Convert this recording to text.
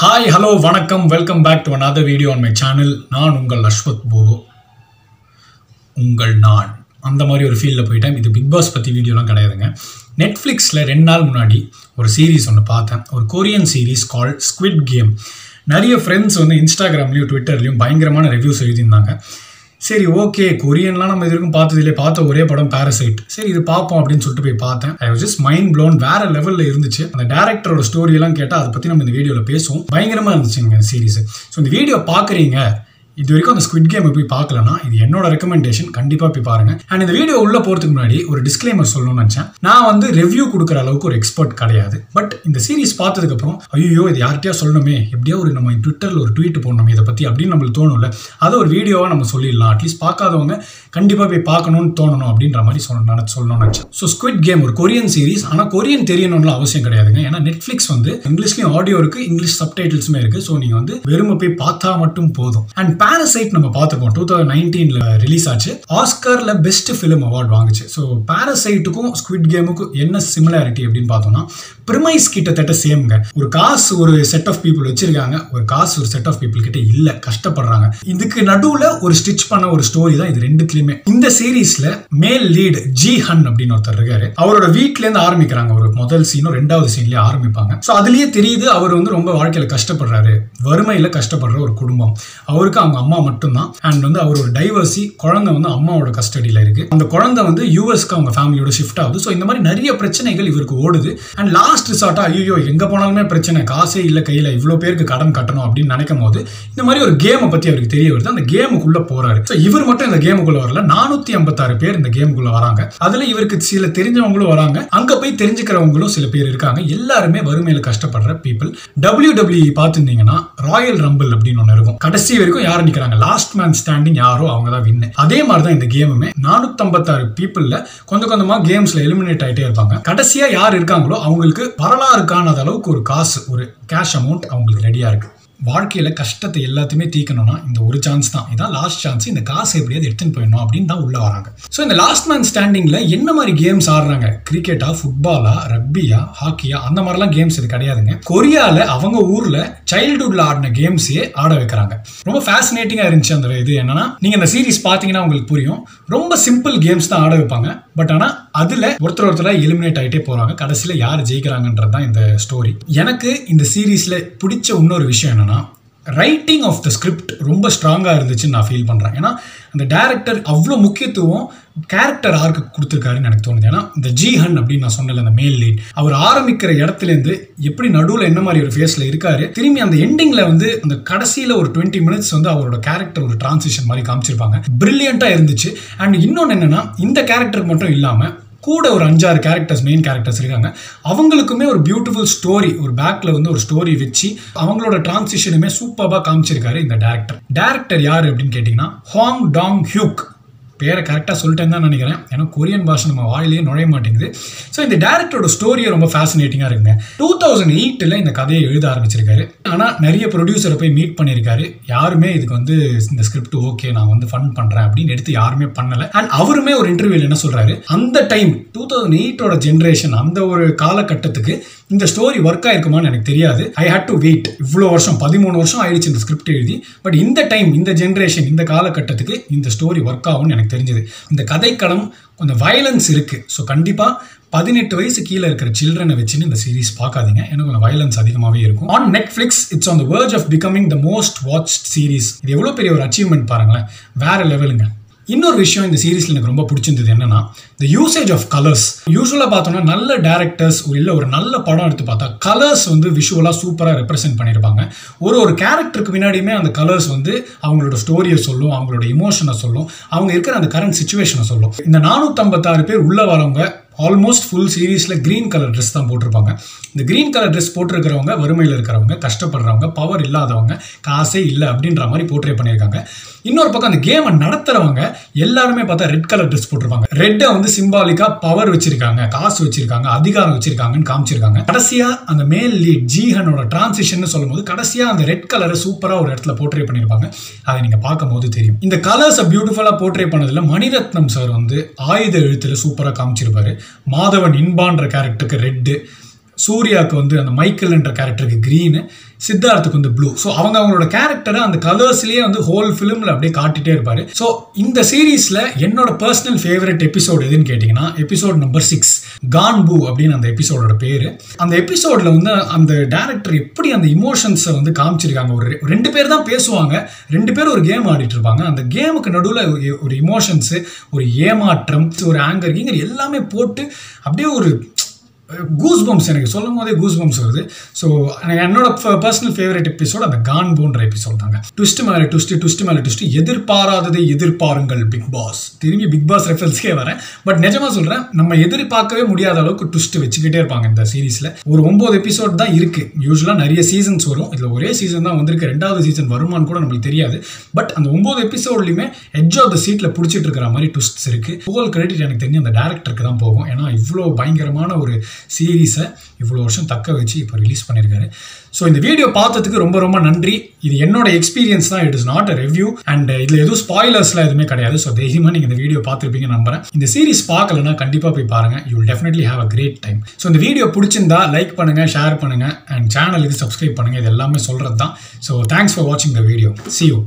Hi, hello, vanakkam, welcome back to another video on my channel. நான் உங்கள் அஸ்வத் போகோ. உங்கள் நான் அந்த மாதிரி ஒரு ஃபீல்ல போயிட்டேன். இது பிக் பாஸ் பத்தி வீடியோலாம் கிடையாதுங்க. நெட்ஃப்ளிக்ஸ்ல 2 நாள் முன்னாடி ஒரு சீரிஸ் ஒன்னு பார்த்தேன். ஒரு Korean series called squid game. நிறைய ஃப்ரெண்ட்ஸ் வந்து இன்ஸ்டாகிராம்லயும் ட்விட்டர்லயும் பயங்கரமான ரிவ்யூஸ் எழுதினாங்க. சரி ஓகே கொரியன்லாம் நம்ம இதுக்கும் பார்த்ததில்லை பார்த்த ஒரே படம் பாராசைட் சரி இது பார்ப்போம் அப்படின்னு சொல்லிட்டு போய் பார்த்தேன் I was just mind blown வேற லெவலில் இருந்துச்சு அந்த டேரக்டரோட ஸ்டோரியெல்லாம் கேட்டால் அதை பற்றி நம்ம இந்த வீடியோவில் பேசுவோம் பயங்கரமாக இருந்துச்சுங்க சீரிஸ் ஸோ இந்த வீடியோ பார்க்குறீங்க இது வரைக்கும் அந்த ஸ்குவிட் கேம் போய் பார்க்கலன்னா இது என்னோட ரெக்கமெண்டேஷன் கண்டிப்பாக போய் பாருங்க அண்ட் இந்த வீடியோ உள்ள போகிறதுக்கு முன்னாடி ஒரு டிஸ்க்ளைமர் சொல்லணும்னு நினச்சேன் நான் வந்து ரிவ்யூ கொடுக்குற அளவுக்கு ஒரு எக்ஸ்பர்ட் கிடையாது பட் இந்த சீரிஸ் பார்த்ததுக்கப்புறம் ஐயோ இது யார்கிட்டயா சொல்லணுமே எப்படியா ஒரு நம்ம ட்விட்டரில் ஒரு ட்வீட் போடணுமே இதை பற்றி அப்படின்னு நம்மளுக்கு தோணும்ல அதை ஒரு வீடியோவாக நம்ம சொல்லிடலாம் அட்லீஸ்ட் பார்க்காதவங்க கண்டிப்பாக போய் பார்க்கணும்னு தோணணும் அப்படின்ற மாதிரி சொல்லணும்னு நினச்சேன் ஸோ ஸ்குவிட் கேம் ஒரு கொரியன் சீரிஸ் ஆனால் கொரியன் தெரியணும்னு அவசியம் கிடையாதுங்க ஏன்னா நெட்ஃப்ளிக்ஸ் வந்து இங்கிலீஷ்லேயும் ஆடியோ இருக்குது இங்கிலீஷ் சப்டைட்டில்ஸுமே இருக்குது ஸோ நீங்கள் வந்து வெறுமை போய் பார்த்தா மட்டும் போதும் அண்ட் Parasite நம்ம பார்த்துப்போம் 2019ல ரிலீஸ் ஆச்சு ஆஸ்கர்ல பெஸ்ட் ஃபிலிம் அவார்ட் வாங்குச்சு ஸோ பாராசைட்டுக்கும் ஸ்குவிட் கேமுக்கும் என்ன சிமிலாரிட்டி அப்படின்னு பார்த்தோம்னா பிரிமைஸ் கிட்டத்தட்ட சேம்ங்க ஒரு காசு ஒரு செட் ஆஃப் பீப்புள் வச்சிருக்காங்க ஒரு காசு ஒரு செட் ஆஃப் பீப்புள் கிட்ட இல்லை கஷ்டப்படுறாங்க இதுக்கு நடுவில் ஒரு ஸ்டிச் பண்ண ஒரு ஸ்டோரி தான் இது ரெண்டுத்துலையுமே இந்த சீரீஸ்ல மேல் லீடு ஜி-ஹன் அப்படின்னு ஒருத்தர் இருக்காரு அவரோட வீட்டிலேருந்து ஆரம்பிக்கிறாங்க ஒரு முதல் சீனும் ரெண்டாவது சீன்லேயே ஆரம்பிப்பாங்க ஸோ அதுலேயே தெரியுது அவர் வந்து ரொம்ப வாழ்க்கையில் கஷ்டப்படுறாரு வறுமையில் கஷ்டப்படுற ஒரு குடும்பம் அவருக்கு அவங்க அம்மா மட்டும்தான் அண்ட் வந்து அவர் ஒரு டைவர்சி குழந்தை வந்து அம்மாவோட கஸ்டடியில் இருக்கு அந்த குழந்தை வந்து யூஎஸ்க்கு அவங்க ஃபேமிலியோட ஷிஃப்ட் ஆகுது ஸோ இந்த மாதிரி நிறைய பிரச்சனைகள் இவருக்கு ஓடுது அண்ட் லாஸ்ட் ரிசார்ட்டா ஐயோ எங்கே போனாலுமே பிரச்சனை காசே இல்லை கையில் இவ்வளோ பேருக்கு கடன் கட்டணும் அப்படின்னு நினைக்கும் போது இந்த மாதிரி ஒரு கேமை பற்றி அவருக்கு தெரிய வருது அந்த கேமுக்குள்ளே போறாரு ஸோ இவர் மட்டும் இந்த கேமுக்குள்ளே வரல 456 பேர் இந்த கேமுக்குள்ளே வராங்க அதில் இவருக்கு சில தெரிஞ்சவங்களும் வராங்க அங்கே போய் தெரிஞ்சுக்கிறவங்களும் சில பேர் இருக்காங்க எல்லாருமே வறுமையில் கஷ்டப்படுற பீப்புள் WWE பார்த்துருந்தீங்கன்னா ராயல் ரம்பிள் அப்படின்னு ஒன்று இருக்கும் கடைசி வரைக்கும் நிக்கிறாங்க லாஸ்ட் மேன் ஸ்டாண்டிங் யாரோ அவங்க தான் வின் அதே மாதிரி தான் இந்த கேமுமே 456 பீப்புள்ல கொஞ்சம் கொஞ்சமா கேம்ஸ்ல எலிமினேட் ஆகிட்டே இருப்பாங்க கடைசியா யார் இருக்காங்களோ அவங்களுக்கு வரலாறு காணாத அளவுக்கு ஒரு காசு ஒரு கேஷ் அமௌண்ட் அவங்களுக்கு ரெடியா இருக்கு வாழ்க்கையில் கஷ்டத்தை எல்லாத்தையுமே தீக்கணும்னா இந்த ஒரு சான்ஸ் தான் இதான் லாஸ்ட் சான்ஸ் இந்த காசு எப்படியாவது எடுத்துன்னு போயிடணும் அப்படின்னு தான் உள்ள வராங்க ஸோ இந்த லாஸ்ட் மேன் ஸ்டாண்டிங்ல என்ன மாதிரி கேம்ஸ் ஆடுறாங்க கிரிக்கெட்டா ஃபுட்பாலா ரக்பியா ஹாக்கியா அந்த மாதிரிலாம் கேம்ஸ் இது கிடையாதுங்க கொரியாவில் அவங்க ஊர்ல சைல்டுஹுட்ல ஆடின கேம்ஸே ஆட வைக்கிறாங்க ரொம்ப ஃபேசினேட்டிங்காக இருந்துச்சு அந்த இது என்னன்னா நீங்க இந்த சீரிஸ் பார்த்தீங்கன்னா உங்களுக்கு புரியும் ரொம்ப சிம்பிள் கேம்ஸ் தான் ஆட வைப்பாங்க பட் ஆனால் அதில் ஒருத்தர் எலிமினேட் ஆகிட்டே போகிறாங்க கடைசியில் யார் ஜெயிக்கிறாங்கன்றது தான் இந்த ஸ்டோரி எனக்கு இந்த சீரீஸில் பிடிச்ச இன்னொரு விஷயம் என்னென்னா ரைட்டிங் ஆஃப் த ஸ்கிரிப்ட் ரொம்ப ஸ்ட்ராங்காக இருந்துச்சுன்னு நான் ஃபீல் பண்ணுறேன் ஏன்னா அந்த டேரக்டர் அவ்வளோ முக்கியத்துவம் கேரக்டர் ஆர்க்கு கொடுத்துருக்காருன்னு எனக்கு தோணுது ஏன்னா இந்த ஜி-ஹன் அப்படின்னு நான் சொன்னல அந்த மேல் லீட் அவர் ஆரம்பிக்கிற இடத்துலேருந்து எப்படி நடுவில் என்ன மாதிரி ஒரு ஃபேஸில் இருக்காரு திரும்பி அந்த எண்டிங்கில் வந்து அந்த கடைசியில் ஒரு 20 minutes வந்து அவரோட கேரக்டர் ஒரு டிரான்சிஷன் மாதிரி காமிச்சிருப்பாங்க பிரில்லியண்ட்டாக இருந்துச்சு அண்ட் இன்னொன்று என்னென்னா இந்த கேரக்டர் மட்டும் இல்லாமல் கூட ஒரு 5-6 கேரக்டர்ஸ் மெயின் கேரக்டர்ஸ் இருக்காங்க அவங்களுக்குமே ஒரு பியூட்டிஃபுல் ஸ்டோரி ஒரு பேக்கில் வந்து ஒரு ஸ்டோரி வச்சு அவங்களோட டிரான்சிஷனுமே சூப்பராக காமிச்சிருக்காரு இந்த டேரக்டர் யார் அப்படின்னு கேட்டிங்கன்னா ஹ்வாங் டாங் ஹியூக் பேரை கரெக்டாக சொல்லிட்டேன்னு தான் நினைக்கிறேன் ஏன்னா கொரியன் பாஷை நம்ம வாயிலேயே நுழைய மாட்டேங்குது ஸோ இந்த டேரக்டரோட ஸ்டோரியை ரொம்ப ஃபேசினேட்டிங்காக இருக்குங்க 2008 இந்த கதையை எழுத ஆரம்பிச்சிருக்காரு ஆனால் நிறைய ப்ரொடியூசரை போய் மீட் பண்ணியிருக்காரு யாருமே இதுக்கு வந்து இந்த ஸ்கிரிப்ட் ஓகே நான் வந்து ஃபன் பண்ணுறேன் அப்படின்னு எடுத்து யாருமே பண்ணலை அண்ட் அவருமே ஒரு இன்டர்வியூவில் என்ன சொல்கிறாரு அந்த டைம் 2008 ஜென்ரேஷன் அந்த ஒரு காலகட்டத்துக்கு இந்த ஸ்டோரி ஒர்க் ஆயிருக்குமான்னு எனக்கு தெரியாது ஐ ஹேட் டு வெயிட் இவ்வளோ வருஷம் 13 வருஷம் ஆயிடுச்சு இந்த ஸ்கிரிப்ட் எழுதி பட் இந்த டைம் இந்த ஜென்ரேஷன் இந்த காலகட்டத்துக்கு இந்த ஸ்டோரி ஒர்க் ஆகும்னு எனக்கு தெரிஞ்சது இந்த கதைக்களம் கொஞ்சம் வயலன்ஸ் இருக்குது ஸோ கண்டிப்பாக 18 வயசு கீழே இருக்கிற சில்ட்ரனை வச்சுன்னு இந்த சீரிஸ் பார்க்காதீங்க ஏன்னா கொஞ்சம் வயலன்ஸ் அதிகமாகவே இருக்கும் on Netflix it's on the verge of becoming the most watched series இது எவ்வளோ பெரிய ஒரு அச்சீவ்மெண்ட் பாருங்களேன் வேற லெவலுங்க இன்னொரு விஷயம் இந்த சீரிஸில் எனக்கு ரொம்ப பிடிச்சிருந்தது என்னன்னா இந்த யூசேஜ் ஆஃப் கலர்ஸ் யூஸ்வலாக பார்த்தோம்னா நல்ல டேரக்டர்ஸ் இல்லை ஒரு நல்ல படம் எடுத்து பார்த்தா கலர்ஸ் வந்து விஷுவலாக சூப்பராக ரெப்ரசென்ட் பண்ணியிருப்பாங்க ஒரு கேரக்டருக்கு பின்னாடியுமே அந்த கலர்ஸ் வந்து அவங்களோட ஸ்டோரியை சொல்லும் அவங்களோட இமோஷனை சொல்லும் அவங்க இருக்கிற அந்த கரண்ட் சுச்சுவேஷனை சொல்லும் இந்த 456 பேர் உள்ளே வரவங்க ஆல்மோஸ்ட் ஃபுல் சீரீஸில் க்ரீன் கலர் ட்ரெஸ் தான் போட்டிருப்பாங்க இந்த க்ரீன் கலர் ட்ரெஸ் போட்டிருக்கிறவங்க வறுமையில் இருக்கிறவங்க கஷ்டப்படுறவங்க பவர் இல்லாதவங்க காசே இல்லை அப்படின்ற மாதிரி போர்ட்ரே பண்ணியிருக்காங்க இன்னொரு பக்கம் அந்த கேமை நடத்துகிறவங்க எல்லாருமே பார்த்தா ரெட் கலர் ட்ரெஸ் போட்டிருப்பாங்க ரெட்டை வந்து சிம்பாலிக்காக பவர் வச்சிருக்காங்க காசு வச்சிருக்காங்க அதிகாரம் வச்சிருக்காங்கன்னு காமிச்சிருக்காங்க கடைசியாக அந்த மேல் லீட் ஜி-ஹனோட டிரான்சிஷன் சொல்லும் போது கடைசியாக அந்த ரெட் கலரை சூப்பராக ஒரு இடத்துல போர்ட்ரே பண்ணியிருப்பாங்க அதை நீங்கள் பார்க்கும் போது தெரியும் இந்த கலர்ஸை பியூட்டிஃபுல்லாக போர்ட்ரே பண்ணதில் மணிரத்னம் சார் வந்து ஆயுத எழுத்தில் சூப்பராக காமிச்சிருப்பாரு மாதவன் இன்பான்ற கேரக்டருக்கு ரெட்டு சூர்யாவுக்கு வந்து அந்த மைக்கேல்ன்ற கேரக்டருக்கு க்ரீனு, சித்தார்த்துக்கு வந்து ப்ளூ. ஸோ அவங்க அவங்களோட கேரக்டரை அந்த கலர்ஸ்லேயே வந்து ஹோல் ஃபிலிமில் அப்படியே காட்டிகிட்டே இருப்பார். ஸோ இந்த சீரீஸில் என்னோட பர்சனல் ஃபேவரட் எபிசோடு எதுன்னு கேட்டிங்கன்னா எபிசோட் நம்பர் 6 கான்பூ அப்படின்னு அந்த எபிசோடோட பேர். அந்த எபிசோடில் வந்து அந்த டேரக்டர் எப்படி அந்த இமோஷன்ஸை வந்து காமிச்சிருக்காங்க. ஒரு ரெண்டு பேர் தான் பேசுவாங்க, ரெண்டு பேர் ஒரு கேம் ஆடிட்டு இருப்பாங்க. அந்த கேமுக்கு நடுவில் ஒரு இமோஷன்ஸு, ஒரு ஏமாற்றம், ஒரு ஆங்கர் இங்கர் எல்லாமே போட்டு அப்படியே ஒரு கூஸ்பம்ஸ், எனக்கு சொல்லும் போதே கூஸ்பம்ஸ் வருது. ஸோ என்னோட பர்சனல் ஃபேவரட் எபிசோட் அந்த கான்பூன்ற எபிசோட் தாங்க. ட்விஸ்ட் மேலே ட்விஸ்ட் எதிர்பாராததை எதிர்பாருங்கள் பிக் பாஸ். திரும்பி பிக் பாஸ் ரெஃபரன்ஸ்க்கே வரேன், பட் நிஜமாக சொல்கிறேன், நம்ம எதிர்பார்க்கவே முடியாத அளவுக்கு ட்விஸ்ட் வச்சுக்கிட்டே இருப்பாங்க இந்த சீரீஸில். ஒரு 9 எபிசோட் தான் இருக்குது. யூஸ்வலாக நிறைய சீசன்ஸ் வரும், இதில் ஒரே சீசன் தான் வந்திருக்கு. 2வது சீசன் வருமானு கூட நம்மளுக்கு தெரியாது. பட் அந்த 9 எபிசோட்லையுமே எட்ஜ் ஆஃப் த சீட்டில் பிடிச்சிட்டு இருக்கிற மாதிரி ட்விஸ்ட்ஸ் இருக்குது. ஹோல் கிரெடிட் எனக்கு தெரிஞ்சு அந்த டேரக்டருக்கு தான் போகும். ஏன்னா இவ்வளோ பயங்கரமான ஒரு சீரீஸை இவ்வளோ வருஷம் தக்க வச்சு இப்போ ரிலீஸ் பண்ணியிருக்காரு. ஸோ இந்த வீடியோ பார்த்ததுக்கு ரொம்ப ரொம்ப நன்றி. இது என்னோட எக்ஸ்பீரியன்ஸ் தான், it is not a review, and இதில் எதுவும் ஸ்பாயிலர்ஸ்லாம் எதுவுமே கிடையாது. ஸோ தைரியமாக நீங்கள் இந்த வீடியோ பார்த்துருப்பீங்க நம்புறேன். இந்த சீரீஸ் பார்க்கலன்னா கண்டிப்பாக போய் பாருங்கள். You will definitely have a great time. So இந்த வீடியோ பிடிச்சிருந்தா லைக் பண்ணுங்கள், ஷேர் பண்ணுங்கள், அண்ட் சேனலுக்கு சப்ஸ்கிரைப் பண்ணுங்கள். இது எல்லாமே சொல்கிறது தான். ஸோ தேங்க்ஸ் ஃபார் வாட்சிங் த வீடியோ. See you.